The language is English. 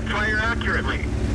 that fire accurately.